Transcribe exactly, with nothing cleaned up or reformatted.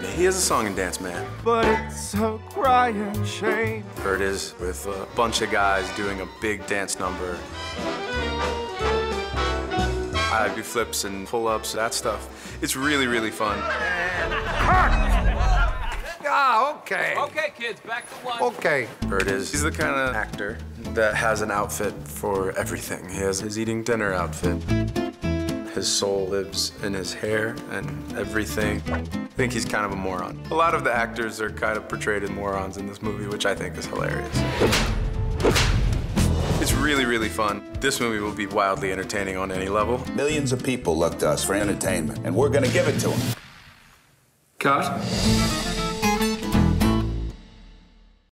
Kearney. He is a song and dance man. But it's a crying shame. Bert is with a bunch of guys doing a big dance number. I do flips and pull-ups, that stuff. It's really, really fun. Ah, okay. Okay, kids, back to lunch. Okay. Bert is, he's the kind of actor that has an outfit for everything. He has his eating dinner outfit. His soul lives in his hair and everything. I think he's kind of a moron. A lot of the actors are kind of portrayed as morons in this movie, which I think is hilarious. It's really, really fun. This movie will be wildly entertaining on any level. Millions of people look to us for entertainment, and we're gonna give it to them. Cut.